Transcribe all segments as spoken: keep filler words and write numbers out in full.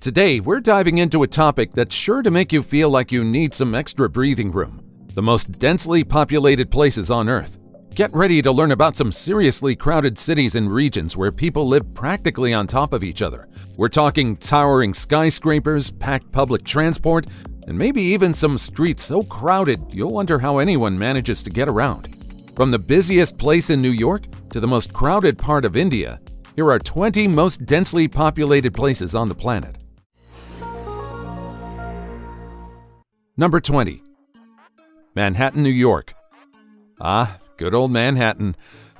Today, we're diving into a topic that's sure to make you feel like you need some extra breathing room: the most densely populated places on Earth. Get ready to learn about some seriously crowded cities and regions where people live practically on top of each other. We're talking towering skyscrapers, packed public transport, and maybe even some streets so crowded you'll wonder how anyone manages to get around. From the busiest place in New York to the most crowded part of India, here are twenty most densely populated places on the planet. Number twenty. Manhattan, New York. Ah, good old Manhattan,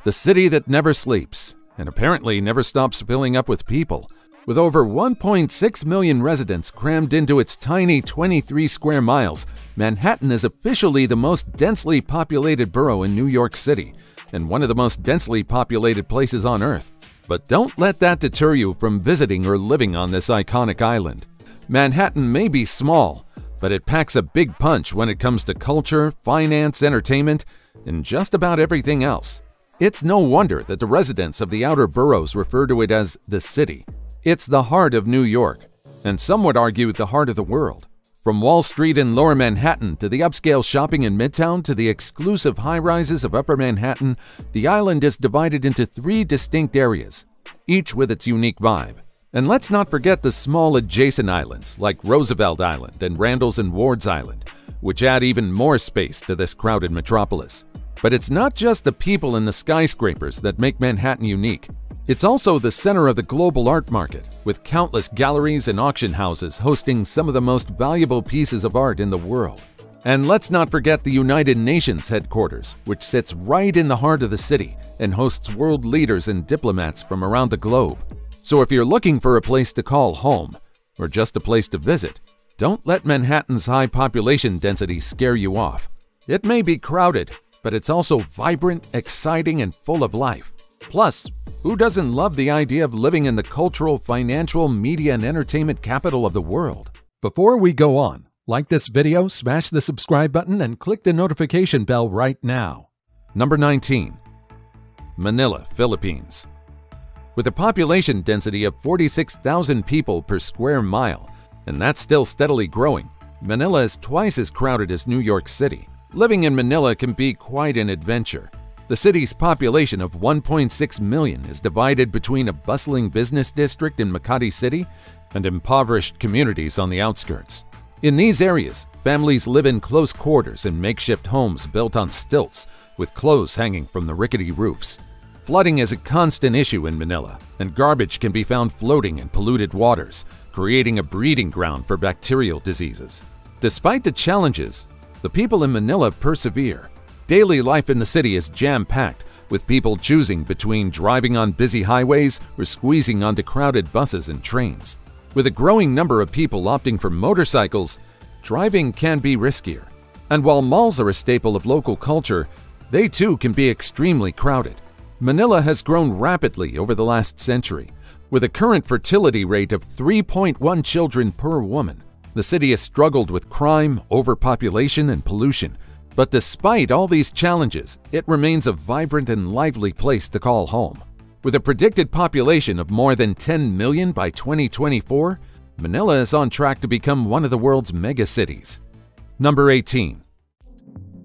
the city that never sleeps and apparently never stops filling up with people. With over one point six million residents crammed into its tiny twenty-three square miles, Manhattan is officially the most densely populated borough in New York City and one of the most densely populated places on Earth. But don't let that deter you from visiting or living on this iconic island. Manhattan may be small, but it packs a big punch when it comes to culture, finance, entertainment, and just about everything else. It's no wonder that the residents of the outer boroughs refer to it as the city. It's the heart of New York, and some would argue the heart of the world. From Wall Street in Lower Manhattan to the upscale shopping in Midtown to the exclusive high-rises of Upper Manhattan, the island is divided into three distinct areas, each with its unique vibe. And let's not forget the small adjacent islands like Roosevelt Island and Randall's and Ward's Island, which add even more space to this crowded metropolis. But it's not just the people and the skyscrapers that make Manhattan unique. It's also the center of the global art market, with countless galleries and auction houses hosting some of the most valuable pieces of art in the world. And let's not forget the United Nations headquarters, which sits right in the heart of the city and hosts world leaders and diplomats from around the globe. So if you're looking for a place to call home, or just a place to visit, don't let Manhattan's high population density scare you off. It may be crowded, but it's also vibrant, exciting, and full of life. Plus, who doesn't love the idea of living in the cultural, financial, media, and entertainment capital of the world? Before we go on, like this video, smash the subscribe button, and click the notification bell right now. Number nineteen. Manila, Philippines. With a population density of forty-six thousand people per square mile, and that's still steadily growing, Manila is twice as crowded as New York City. Living in Manila can be quite an adventure. The city's population of one point six million is divided between a bustling business district in Makati City and impoverished communities on the outskirts. In these areas, families live in close quarters in makeshift homes built on stilts, with clothes hanging from the rickety roofs. Flooding is a constant issue in Manila, and garbage can be found floating in polluted waters, creating a breeding ground for bacterial diseases. Despite the challenges, the people in Manila persevere. Daily life in the city is jam-packed, with people choosing between driving on busy highways or squeezing onto crowded buses and trains. With a growing number of people opting for motorcycles, driving can be riskier. And while malls are a staple of local culture, they too can be extremely crowded. Manila has grown rapidly over the last century, with a current fertility rate of three point one children per woman. The city has struggled with crime, overpopulation, and pollution. But despite all these challenges, it remains a vibrant and lively place to call home. With a predicted population of more than ten million by twenty twenty-four, Manila is on track to become one of the world's megacities. Number eighteen.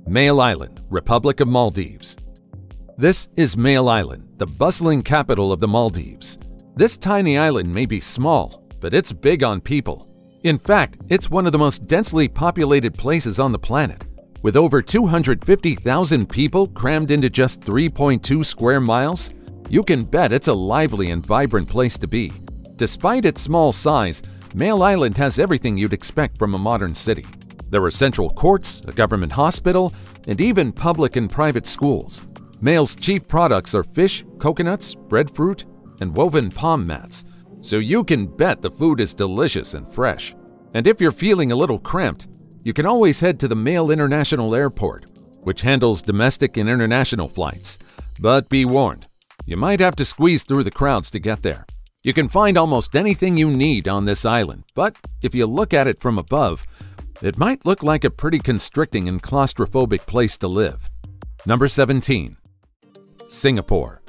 Mail Island, Republic of Maldives. This is Mail Island, the bustling capital of the Maldives. This tiny island may be small, but it's big on people. In fact, it's one of the most densely populated places on the planet. With over two hundred fifty thousand people crammed into just three point two square miles, you can bet it's a lively and vibrant place to be. Despite its small size, Mail Island has everything you'd expect from a modern city. There are central courts, a government hospital, and even public and private schools. Mail's chief products are fish, coconuts, breadfruit, and woven palm mats, so you can bet the food is delicious and fresh. And if you're feeling a little cramped, you can always head to the Mail International Airport, which handles domestic and international flights. But be warned, you might have to squeeze through the crowds to get there. You can find almost anything you need on this island, but if you look at it from above, it might look like a pretty constricting and claustrophobic place to live. Number seventeen. Singapore.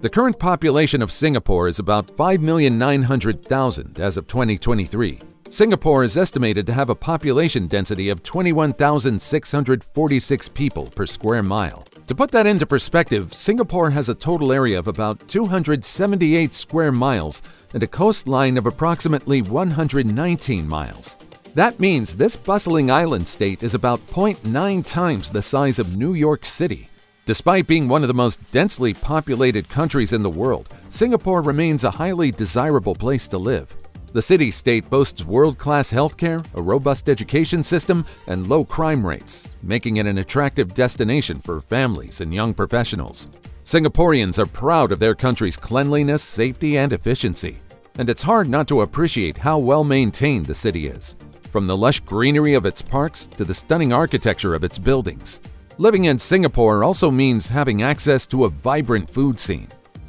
The current population of Singapore is about five million nine hundred thousand as of twenty twenty-three. Singapore is estimated to have a population density of twenty-one thousand six hundred forty-six people per square mile. To put that into perspective, Singapore has a total area of about two hundred seventy-eight square miles and a coastline of approximately one hundred nineteen miles. That means this bustling island state is about zero point nine times the size of New York City. Despite being one of the most densely populated countries in the world, Singapore remains a highly desirable place to live. The city-state boasts world-class healthcare, a robust education system, and low crime rates, making it an attractive destination for families and young professionals. Singaporeans are proud of their country's cleanliness, safety, and efficiency, and it's hard not to appreciate how well-maintained the city is, from the lush greenery of its parks to the stunning architecture of its buildings. Living in Singapore also means having access to a vibrant food scene.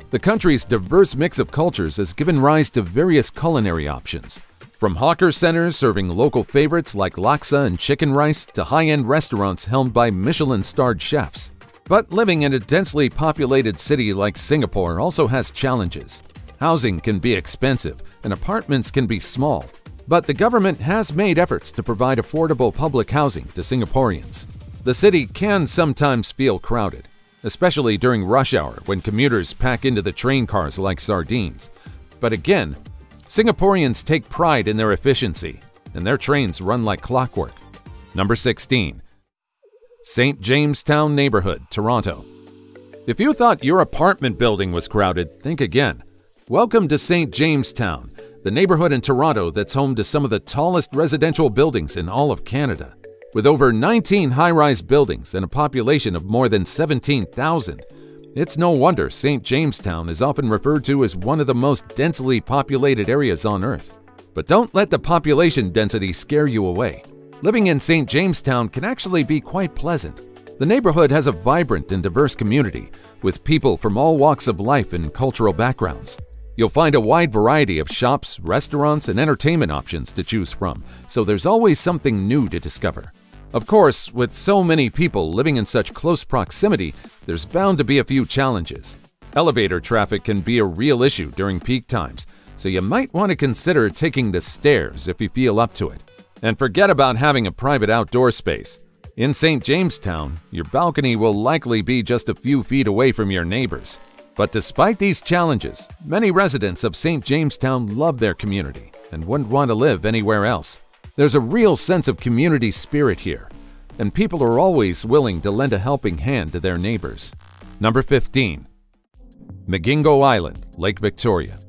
The country's diverse mix of cultures has given rise to various culinary options, from hawker centers serving local favorites like laksa and chicken rice to high-end restaurants helmed by Michelin-starred chefs. But living in a densely populated city like Singapore also has challenges. Housing can be expensive and apartments can be small, but the government has made efforts to provide affordable public housing to Singaporeans. The city can sometimes feel crowded, especially during rush hour when commuters pack into the train cars like sardines. But again, Singaporeans take pride in their efficiency, and their trains run like clockwork. Number sixteen. Saint Jamestown Neighborhood, Toronto. If you thought your apartment building was crowded, think again. Welcome to Saint Jamestown, the neighborhood in Toronto that's home to some of the tallest residential buildings in all of Canada. With over nineteen high-rise buildings and a population of more than seventeen thousand, it's no wonder Saint Jamestown is often referred to as one of the most densely populated areas on Earth. But don't let the population density scare you away. Living in Saint Jamestown can actually be quite pleasant. The neighborhood has a vibrant and diverse community, with people from all walks of life and cultural backgrounds. You'll find a wide variety of shops, restaurants, and entertainment options to choose from, so there's always something new to discover. Of course, with so many people living in such close proximity, there's bound to be a few challenges. Elevator traffic can be a real issue during peak times, so you might want to consider taking the stairs if you feel up to it. And forget about having a private outdoor space. In Saint Jamestown, your balcony will likely be just a few feet away from your neighbors. But despite these challenges, many residents of Saint Jamestown love their community and wouldn't want to live anywhere else. There's a real sense of community spirit here, and people are always willing to lend a helping hand to their neighbors. Number fifteen. Magingo Island, Lake Victoria.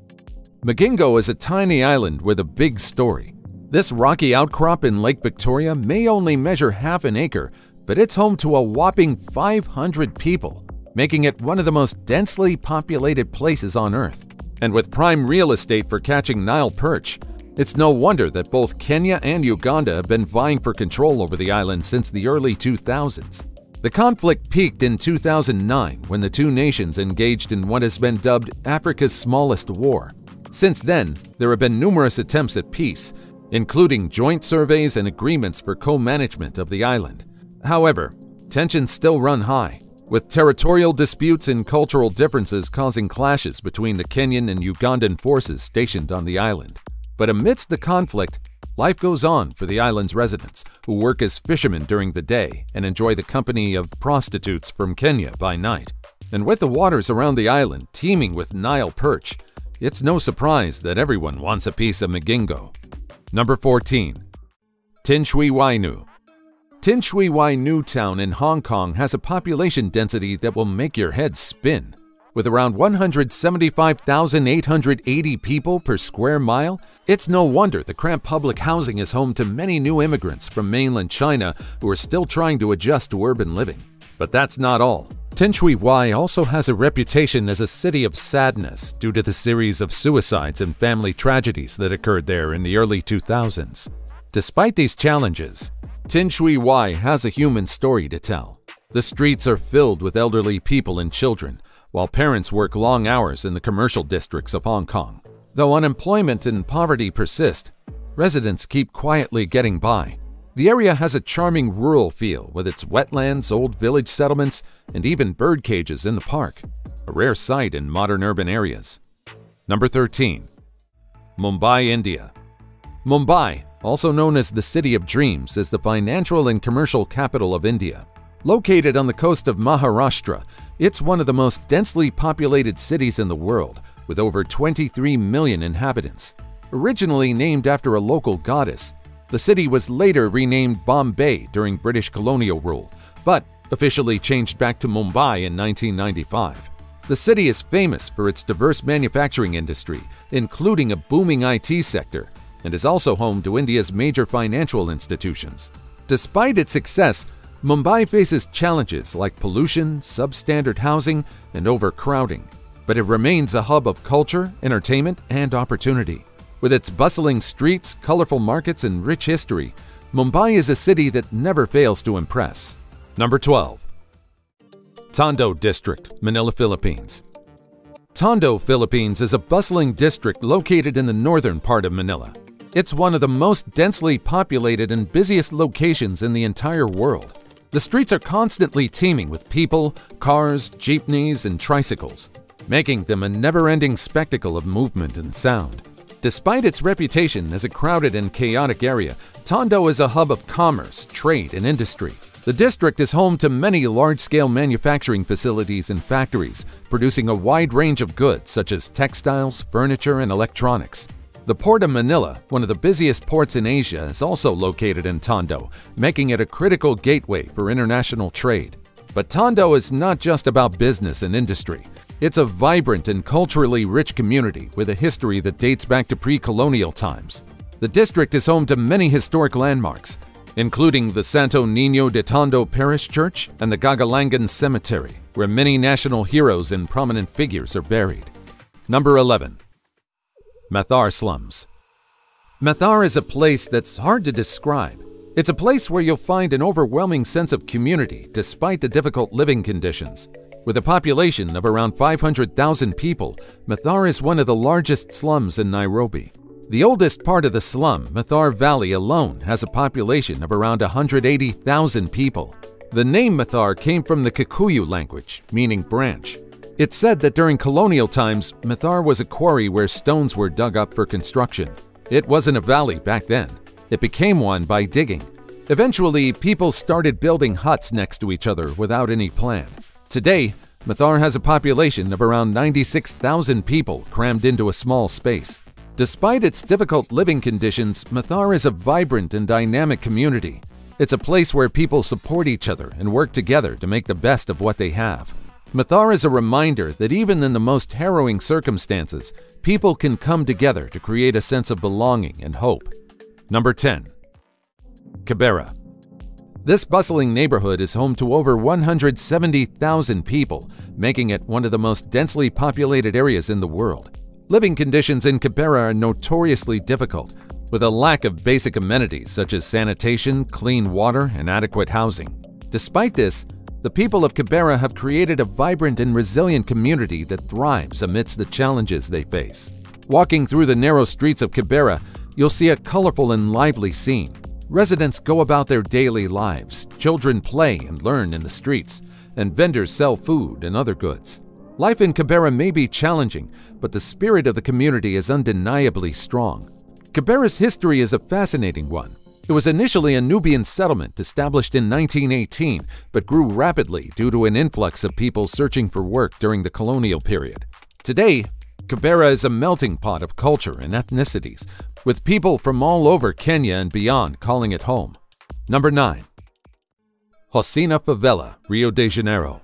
Magingo is a tiny island with a big story. This rocky outcrop in Lake Victoria may only measure half an acre, but it's home to a whopping five hundred people, making it one of the most densely populated places on Earth. And with prime real estate for catching Nile perch, it's no wonder that both Kenya and Uganda have been vying for control over the island since the early two thousands. The conflict peaked in two thousand nine when the two nations engaged in what has been dubbed Africa's smallest war. Since then, there have been numerous attempts at peace, including joint surveys and agreements for co-management of the island. However, tensions still run high, with territorial disputes and cultural differences causing clashes between the Kenyan and Ugandan forces stationed on the island. But amidst the conflict, life goes on for the island's residents, who work as fishermen during the day and enjoy the company of prostitutes from Kenya by night. And with the waters around the island teeming with Nile perch, it's no surprise that everyone wants a piece of Magingo. Number fourteen. Tin Shui Wainu. Tin Shui Wai New Town in Hong Kong has a population density that will make your head spin. With around one hundred seventy-five thousand eight hundred eighty people per square mile, it's no wonder the cramped public housing is home to many new immigrants from mainland China who are still trying to adjust to urban living. But that's not all. Tin Shui Wai also has a reputation as a city of sadness due to the series of suicides and family tragedies that occurred there in the early two thousands. Despite these challenges, Tin Shui Wai has a human story to tell. The streets are filled with elderly people and children, while parents work long hours in the commercial districts of Hong Kong. Though unemployment and poverty persist, residents keep quietly getting by. The area has a charming rural feel with its wetlands, old village settlements, and even bird cages in the park. a rare sight in modern urban areas. Number thirteen. Mumbai, India. Mumbai, also known as the City of Dreams, is the financial and commercial capital of India. Located on the coast of Maharashtra, it's one of the most densely populated cities in the world, with over twenty-three million inhabitants. Originally named after a local goddess, the city was later renamed Bombay during British colonial rule, but officially changed back to Mumbai in nineteen ninety-five. The city is famous for its diverse manufacturing industry, including a booming I T sector, and is also home to India's major financial institutions. Despite its success, Mumbai faces challenges like pollution, substandard housing, and overcrowding, but it remains a hub of culture, entertainment, and opportunity. With its bustling streets, colorful markets, and rich history, Mumbai is a city that never fails to impress. Number twelve. Tondo District, Manila, Philippines. Tondo, Philippines is a bustling district located in the northern part of Manila. It's one of the most densely populated and busiest locations in the entire world. The streets are constantly teeming with people, cars, jeepneys, and tricycles, making them a never-ending spectacle of movement and sound. Despite its reputation as a crowded and chaotic area, Tondo is a hub of commerce, trade, and industry. The district is home to many large-scale manufacturing facilities and factories, producing a wide range of goods such as textiles, furniture, and electronics. The Port of Manila, one of the busiest ports in Asia, is also located in Tondo, making it a critical gateway for international trade. But Tondo is not just about business and industry. It's a vibrant and culturally rich community with a history that dates back to pre-colonial times. The district is home to many historic landmarks, including the Santo Niño de Tondo Parish Church and the Gagalangan Cemetery, where many national heroes and prominent figures are buried. Number eleven. Mathar Slums. Mathar is a place that's hard to describe. It's a place where you'll find an overwhelming sense of community despite the difficult living conditions. With a population of around five hundred thousand people, Mathar is one of the largest slums in Nairobi. The oldest part of the slum, Mathar Valley alone, has a population of around one hundred eighty thousand people. The name Mathar came from the Kikuyu language, meaning branch. It's said that during colonial times, Mathar was a quarry where stones were dug up for construction. It wasn't a valley back then. It became one by digging. Eventually, people started building huts next to each other without any plan. Today, Mathar has a population of around ninety-six thousand people crammed into a small space. Despite its difficult living conditions, Mathar is a vibrant and dynamic community. It's a place where people support each other and work together to make the best of what they have. Mathar is a reminder that even in the most harrowing circumstances, people can come together to create a sense of belonging and hope. Number ten. Kibera. This bustling neighborhood is home to over one hundred seventy thousand people, making it one of the most densely populated areas in the world. Living conditions in Kibera are notoriously difficult, with a lack of basic amenities such as sanitation, clean water, and adequate housing. Despite this, the people of Kibera have created a vibrant and resilient community that thrives amidst the challenges they face. Walking through the narrow streets of Kibera, you'll see a colorful and lively scene. Residents go about their daily lives, children play and learn in the streets, and vendors sell food and other goods. Life in Kibera may be challenging, but the spirit of the community is undeniably strong. Kibera's history is a fascinating one. It was initially a Nubian settlement established in nineteen eighteen, but grew rapidly due to an influx of people searching for work during the colonial period. Today, Kibera is a melting pot of culture and ethnicities, with people from all over Kenya and beyond calling it home. Number nine. Hosina Favela, Rio de Janeiro.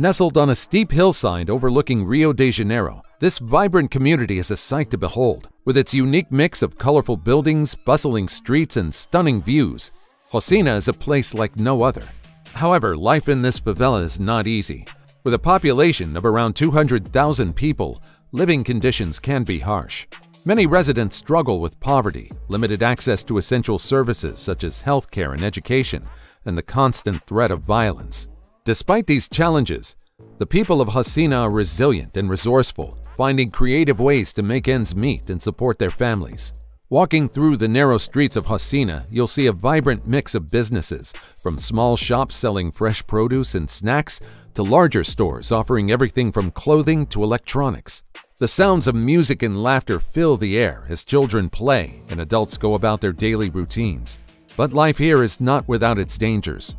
Nestled on a steep hillside overlooking Rio de Janeiro, this vibrant community is a sight to behold. With its unique mix of colorful buildings, bustling streets, and stunning views, Hosina is a place like no other. However, life in this favela is not easy. With a population of around two hundred thousand people, living conditions can be harsh. Many residents struggle with poverty, limited access to essential services such as healthcare and education, and the constant threat of violence. Despite these challenges, the people of Hosina are resilient and resourceful, finding creative ways to make ends meet and support their families. Walking through the narrow streets of Hausina, you'll see a vibrant mix of businesses, from small shops selling fresh produce and snacks to larger stores offering everything from clothing to electronics. The sounds of music and laughter fill the air as children play and adults go about their daily routines. But life here is not without its dangers.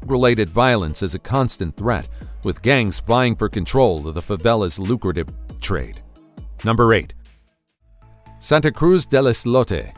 Drug-related violence is a constant threat, with gangs vying for control of the favela's lucrative trade. Number eight. Santa Cruz del Islote.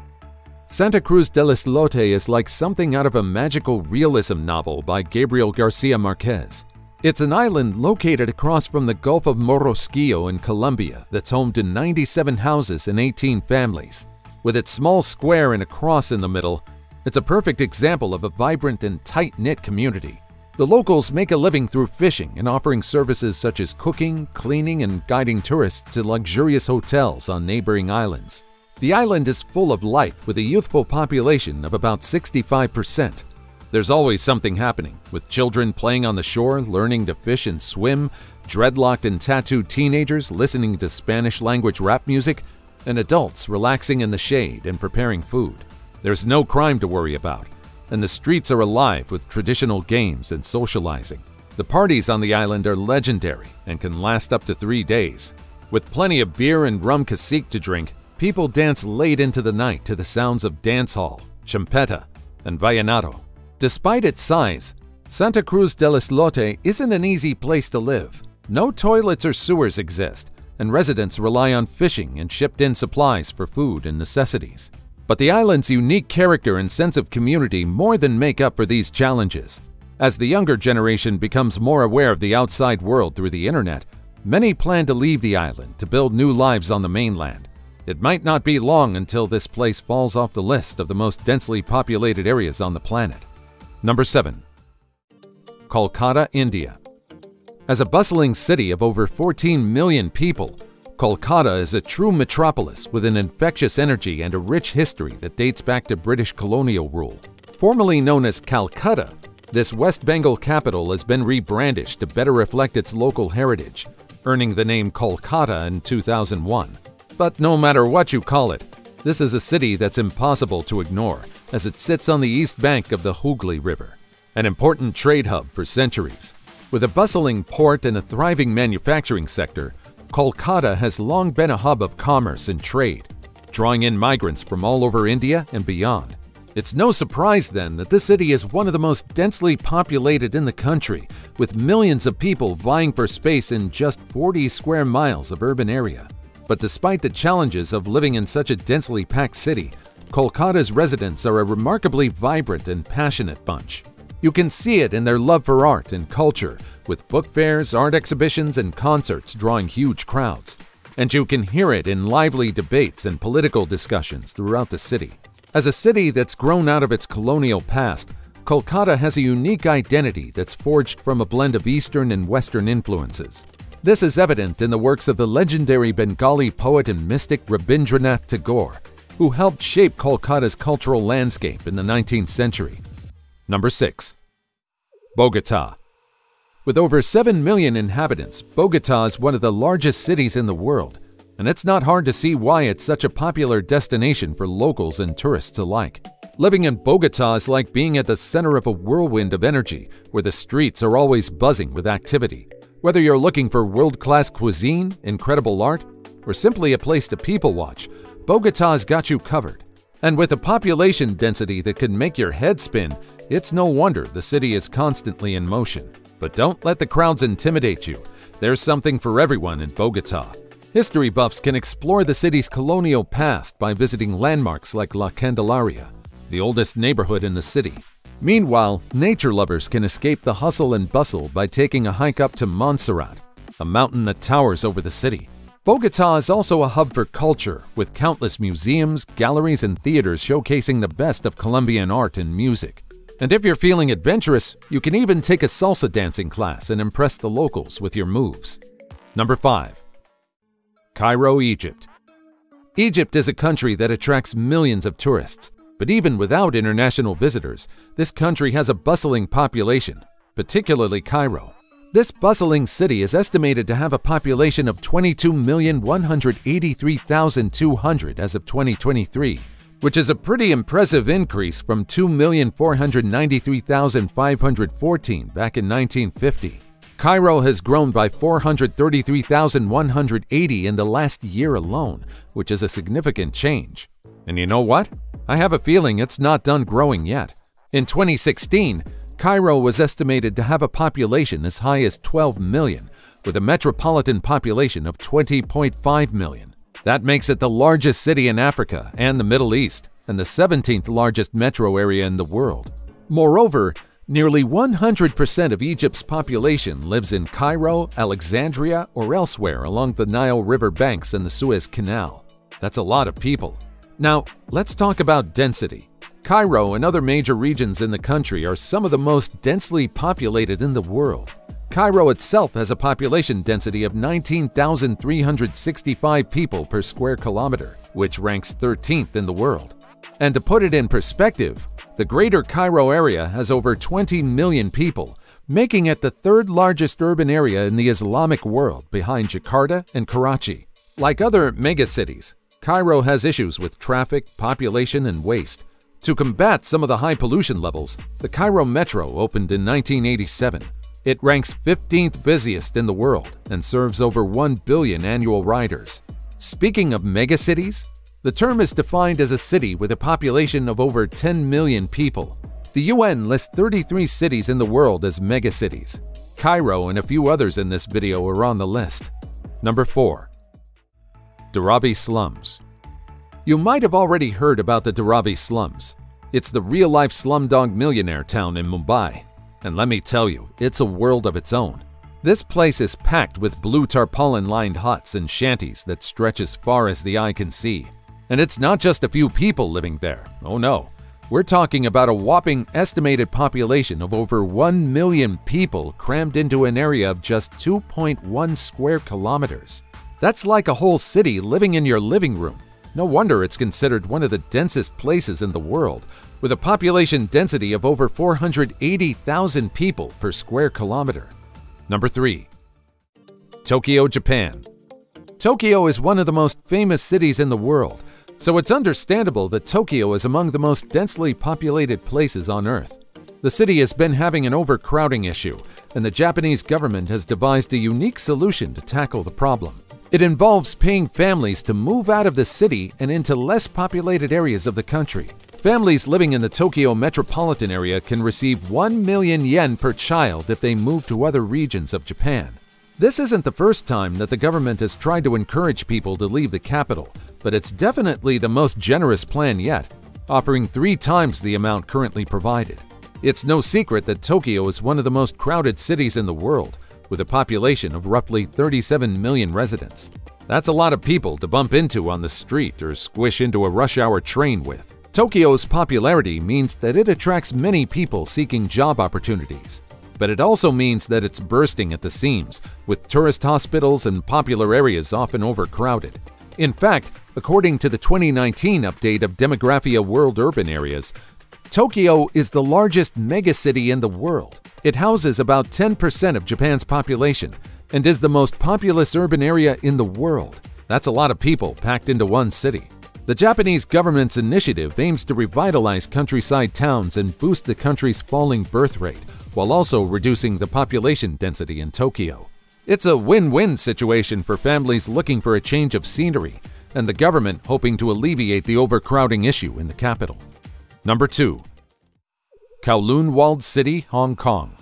Santa Cruz del Islote is like something out of a magical realism novel by Gabriel Garcia Marquez. It's an island located across from the Gulf of Morrosquillo in Colombia that's home to ninety-seven houses and eighteen families. With its small square and a cross in the middle, it's a perfect example of a vibrant and tight-knit community. The locals make a living through fishing and offering services such as cooking, cleaning, and guiding tourists to luxurious hotels on neighboring islands. The island is full of life with a youthful population of about sixty-five percent. There's always something happening, with children playing on the shore, learning to fish and swim, dreadlocked and tattooed teenagers listening to Spanish-language rap music, and adults relaxing in the shade and preparing food. There's no crime to worry about, and the streets are alive with traditional games and socializing. The parties on the island are legendary and can last up to three days. With plenty of beer and rum cacique to drink, people dance late into the night to the sounds of dancehall, champeta, and vallenato. Despite its size, Santa Cruz del Islote isn't an easy place to live. No toilets or sewers exist, and residents rely on fishing and shipped-in supplies for food and necessities. But the island's unique character and sense of community more than make up for these challenges. As the younger generation becomes more aware of the outside world through the internet, many plan to leave the island to build new lives on the mainland. It might not be long until this place falls off the list of the most densely populated areas on the planet. Number seven. Kolkata, India. As a bustling city of over fourteen million people, Kolkata is a true metropolis with an infectious energy and a rich history that dates back to British colonial rule. Formerly known as Calcutta, this West Bengal capital has been rebrandished to better reflect its local heritage, earning the name Kolkata in two thousand one. But no matter what you call it, this is a city that's impossible to ignore as it sits on the east bank of the Hooghly River, an important trade hub for centuries. With a bustling port and a thriving manufacturing sector, Kolkata has long been a hub of commerce and trade, drawing in migrants from all over India and beyond. It's no surprise then that this city is one of the most densely populated in the country, with millions of people vying for space in just forty square miles of urban area. But despite the challenges of living in such a densely packed city, Kolkata's residents are a remarkably vibrant and passionate bunch. You can see it in their love for art and culture, with book fairs, art exhibitions, and concerts drawing huge crowds. And you can hear it in lively debates and political discussions throughout the city. As a city that's grown out of its colonial past, Kolkata has a unique identity that's forged from a blend of Eastern and Western influences. This is evident in the works of the legendary Bengali poet and mystic Rabindranath Tagore, who helped shape Kolkata's cultural landscape in the nineteenth century. Number six. Bogotá. With over seven million inhabitants, Bogotá is one of the largest cities in the world, and it's not hard to see why it's such a popular destination for locals and tourists alike. Living in Bogotá is like being at the center of a whirlwind of energy, where the streets are always buzzing with activity. Whether you're looking for world-class cuisine, incredible art, or simply a place to people watch, Bogotá's got you covered. And with a population density that can make your head spin, it's no wonder the city is constantly in motion. But don't let the crowds intimidate you. There's something for everyone in Bogotá. History buffs can explore the city's colonial past by visiting landmarks like La Candelaria, the oldest neighborhood in the city. Meanwhile, nature lovers can escape the hustle and bustle by taking a hike up to Montserrat, a mountain that towers over the city. Bogotá is also a hub for culture, with countless museums, galleries, and theaters showcasing the best of Colombian art and music. And if you're feeling adventurous, you can even take a salsa dancing class and impress the locals with your moves. Number five. Cairo, Egypt. Egypt is a country that attracts millions of tourists, but even without international visitors, this country has a bustling population, particularly Cairo. This bustling city is estimated to have a population of twenty-two million one hundred eighty-three thousand two hundred as of twenty twenty-three, which is a pretty impressive increase from two million four hundred ninety-three thousand five hundred fourteen back in nineteen fifty. Cairo has grown by four hundred thirty-three thousand one hundred eighty in the last year alone, which is a significant change. And you know what? I have a feeling it's not done growing yet. In twenty sixteen, Cairo was estimated to have a population as high as twelve million, with a metropolitan population of twenty point five million. That makes it the largest city in Africa and the Middle East, and the seventeenth largest metro area in the world. Moreover, nearly one hundred percent of Egypt's population lives in Cairo, Alexandria, or elsewhere along the Nile River banks and the Suez Canal. That's a lot of people. Now, let's talk about density. Cairo and other major regions in the country are some of the most densely populated in the world. Cairo itself has a population density of nineteen thousand three hundred sixty-five people per square kilometer, which ranks thirteenth in the world. And to put it in perspective, the Greater Cairo area has over twenty million people, making it the third largest urban area in the Islamic world behind Jakarta and Karachi. Like other megacities, Cairo has issues with traffic, population, and waste. To combat some of the high pollution levels, the Cairo Metro opened in nineteen eighty-seven. It ranks fifteenth busiest in the world and serves over one billion annual riders. Speaking of megacities, the term is defined as a city with a population of over ten million people. The U N lists thirty-three cities in the world as megacities. Cairo and a few others in this video are on the list. Number four. Dharavi slums. You might have already heard about the Dharavi slums. It's the real-life slumdog millionaire town in Mumbai. And let me tell you, it's a world of its own. This place is packed with blue tarpaulin-lined huts and shanties that stretch as far as the eye can see. And it's not just a few people living there, oh no. We're talking about a whopping estimated population of over one million people crammed into an area of just two point one square kilometers. That's like a whole city living in your living room. No wonder it's considered one of the densest places in the world, with a population density of over four hundred eighty thousand people per square kilometer. Number three. Tokyo, Japan. Tokyo is one of the most famous cities in the world, so it's understandable that Tokyo is among the most densely populated places on Earth. The city has been having an overcrowding issue, and the Japanese government has devised a unique solution to tackle the problem. It involves paying families to move out of the city and into less populated areas of the country. Families living in the Tokyo metropolitan area can receive one million yen per child if they move to other regions of Japan. This isn't the first time that the government has tried to encourage people to leave the capital, but it's definitely the most generous plan yet, offering three times the amount currently provided. It's no secret that Tokyo is one of the most crowded cities in the world, with a population of roughly thirty-seven million residents. That's a lot of people to bump into on the street or squish into a rush hour train with. Tokyo's popularity means that it attracts many people seeking job opportunities. But it also means that it's bursting at the seams, with tourist hospitals and popular areas often overcrowded. In fact, according to the twenty nineteen update of Demographia World Urban Areas, Tokyo is the largest megacity in the world. It houses about ten percent of Japan's population and is the most populous urban area in the world. That's a lot of people packed into one city. The Japanese government's initiative aims to revitalize countryside towns and boost the country's falling birth rate, while also reducing the population density in Tokyo. It's a win-win situation for families looking for a change of scenery and the government hoping to alleviate the overcrowding issue in the capital. Number two. Kowloon Walled City, Hong Kong.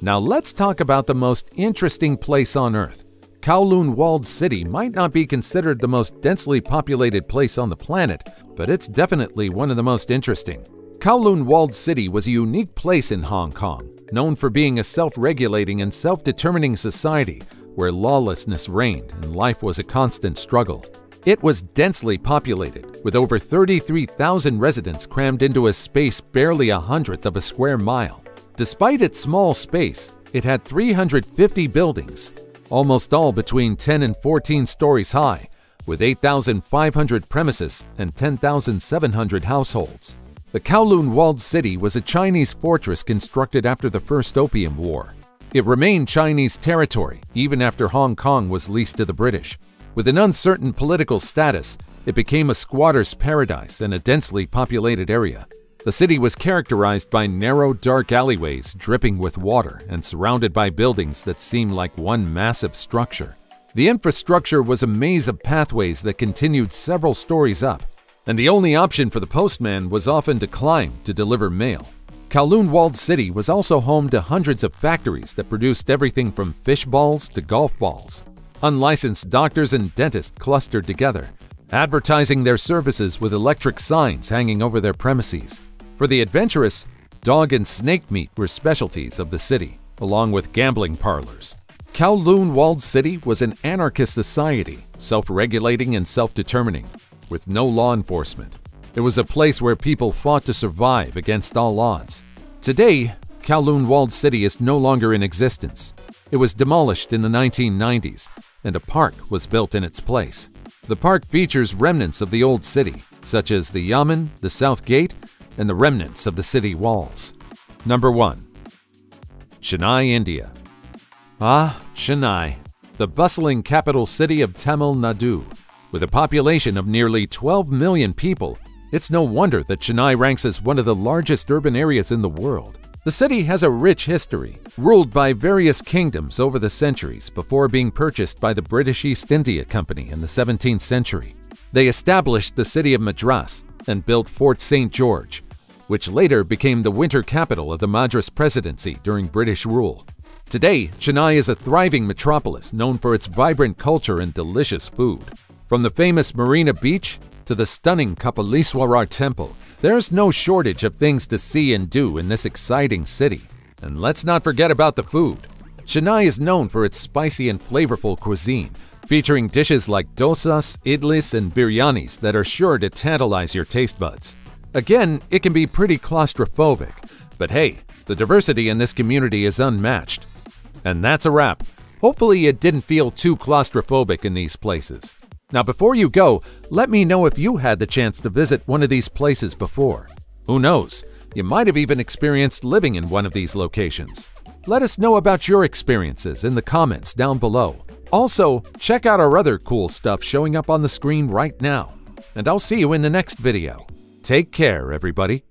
Now let's talk about the most interesting place on Earth. Kowloon Walled City might not be considered the most densely populated place on the planet, but it's definitely one of the most interesting. Kowloon Walled City was a unique place in Hong Kong, known for being a self-regulating and self-determining society where lawlessness reigned and life was a constant struggle. It was densely populated, with over thirty-three thousand residents crammed into a space barely a hundredth of a square mile. Despite its small space, it had three hundred fifty buildings, almost all between ten and fourteen stories high, with eight thousand five hundred premises and ten thousand seven hundred households. The Kowloon Walled City was a Chinese fortress constructed after the First Opium War. It remained Chinese territory even after Hong Kong was leased to the British. With an uncertain political status, it became a squatter's paradise and a densely populated area. The city was characterized by narrow, dark alleyways dripping with water and surrounded by buildings that seemed like one massive structure. The infrastructure was a maze of pathways that continued several stories up, and the only option for the postman was often to climb to deliver mail. Kowloon Walled City was also home to hundreds of factories that produced everything from fish balls to golf balls. Unlicensed doctors and dentists clustered together, advertising their services with electric signs hanging over their premises. For the adventurous, dog and snake meat were specialties of the city, along with gambling parlors. Kowloon Walled City was an anarchist society, self-regulating and self-determining, with no law enforcement. It was a place where people fought to survive against all odds. Today, Kowloon Walled City is no longer in existence. It was demolished in the nineteen nineties, and a park was built in its place. The park features remnants of the old city, such as the Yamen, the South Gate, and the remnants of the city walls. Number one. Chennai, India. Ah, Chennai, the bustling capital city of Tamil Nadu. With a population of nearly twelve million people, it's no wonder that Chennai ranks as one of the largest urban areas in the world. The city has a rich history, ruled by various kingdoms over the centuries before being purchased by the British East India Company in the seventeenth century. They established the city of Madras and built Fort Saint George, which later became the winter capital of the Madras Presidency during British rule. Today, Chennai is a thriving metropolis known for its vibrant culture and delicious food. From the famous Marina Beach to the stunning Kapaleeswarar Temple, there's no shortage of things to see and do in this exciting city. And let's not forget about the food. Chennai is known for its spicy and flavorful cuisine, featuring dishes like dosas, idlis, and biryanis that are sure to tantalize your taste buds. Again, it can be pretty claustrophobic, but hey, the diversity in this community is unmatched. And that's a wrap. Hopefully it didn't feel too claustrophobic in these places. Now before you go, let me know if you had the chance to visit one of these places before. Who knows, you might have even experienced living in one of these locations. Let us know about your experiences in the comments down below. Also, check out our other cool stuff showing up on the screen right now. And I'll see you in the next video. Take care, everybody.